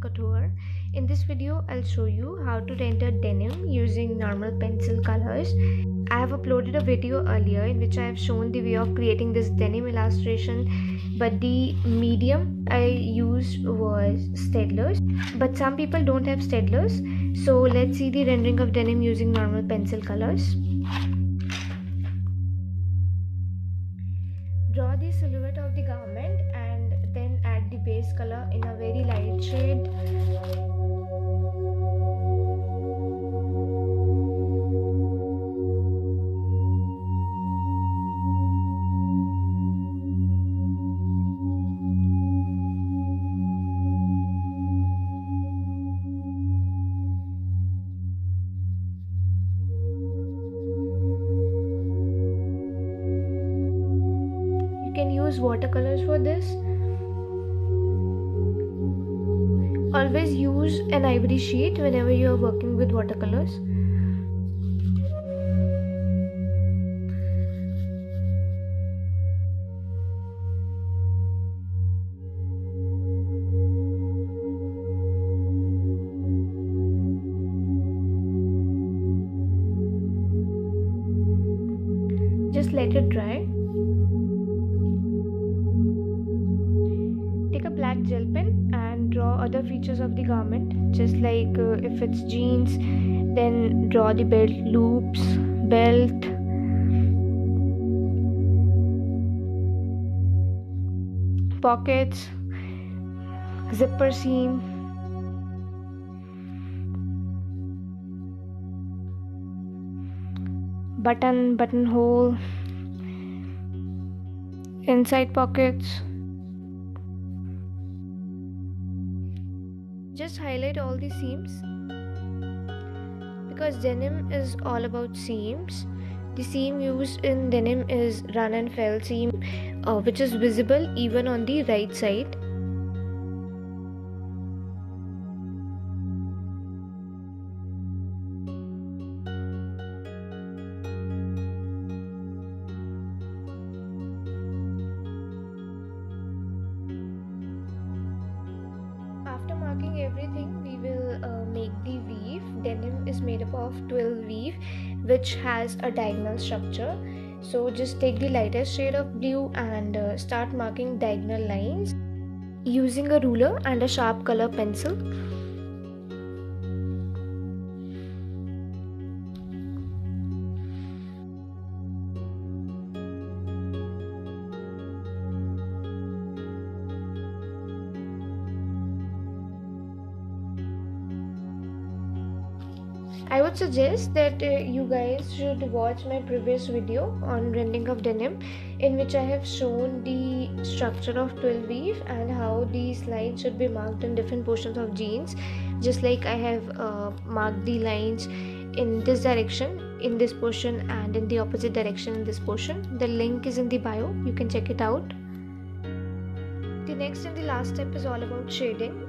couture. In this video I'll show you how to render denim using normal pencil colors. I have uploaded a video earlier in which I have shown the way of creating this denim illustration, but the medium I used was Staedtlers, but some people don't have Staedtlers. So let's see the rendering of denim using normal pencil colors. Draw the silhouette of the garment and then add the base color in a very light shade. Use watercolors for this. Always use an ivory sheet whenever you are working with watercolors. Just let it dry. Black gel pen and draw other features of the garment, just like if it's jeans, then draw the belt loops, belt. Pockets, zipper seam. Button, buttonhole. Inside pockets. Just highlight all the seams, because denim is all about seams. The seam used in denim is run and fell seam, which is visible even on the right side. Everything we will make the weave. Denim is made up of twill weave, which has a diagonal structure, so just take the lightest shade of blue and start marking diagonal lines using a ruler and a sharp color pencil. I would suggest that you guys should watch my previous video on rendering of denim, in which I have shown the structure of twill weave and how these lines should be marked in different portions of jeans. Just like I have marked the lines in this direction, in this portion, and in the opposite direction in this portion. The link is in the bio, you can check it out. The next and the last step is all about shading.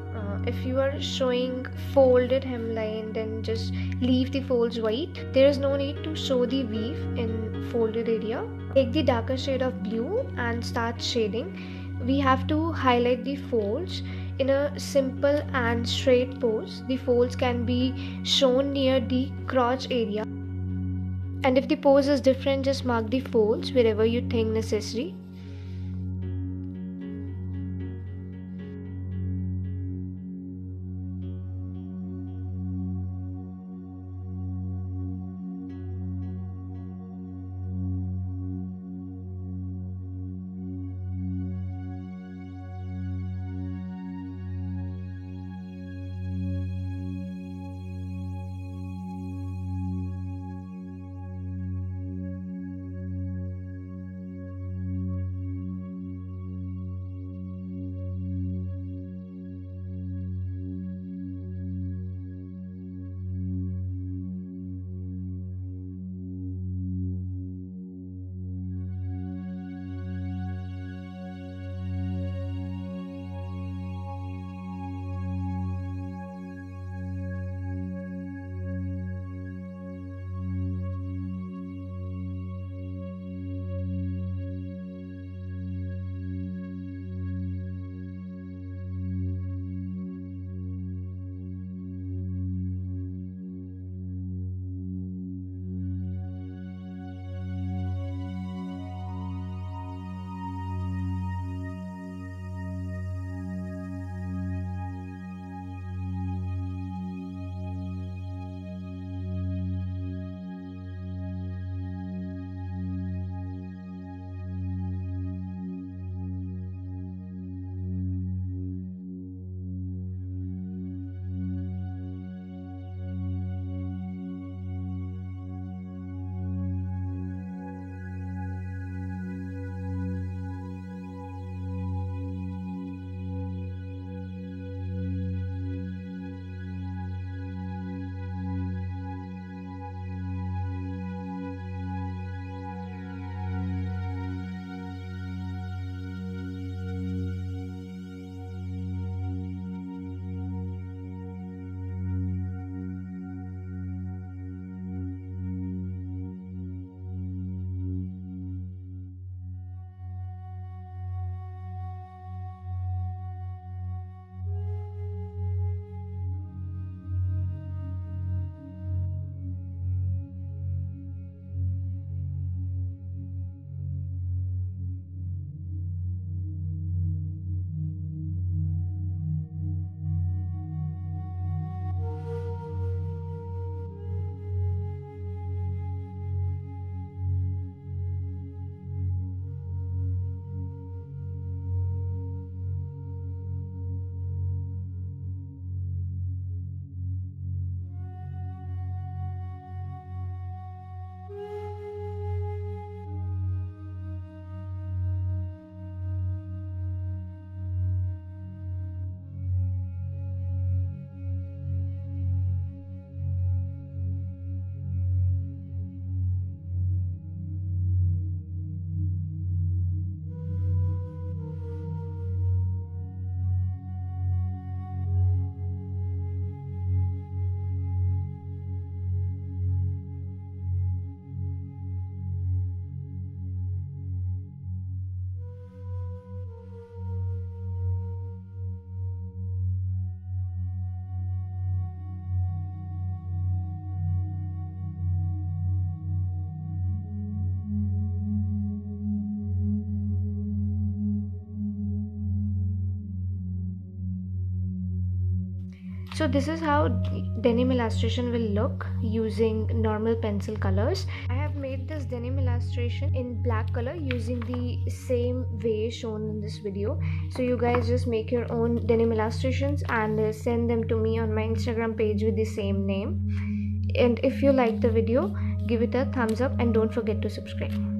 If you are showing folded hemline, then just leave the folds white. There is no need to show the weave in folded area. Take the darker shade of blue and start shading. We have to highlight the folds in a simple and straight pose. The folds can be shown near the crotch area, and if the pose is different, just mark the folds wherever you think necessary. So this is how denim illustration will look using normal pencil colors. I have made this denim illustration in black color using the same way shown in this video. So you guys just make your own denim illustrations and send them to me on my Instagram page with the same name. And if you like the video, give it a thumbs up and don't forget to subscribe.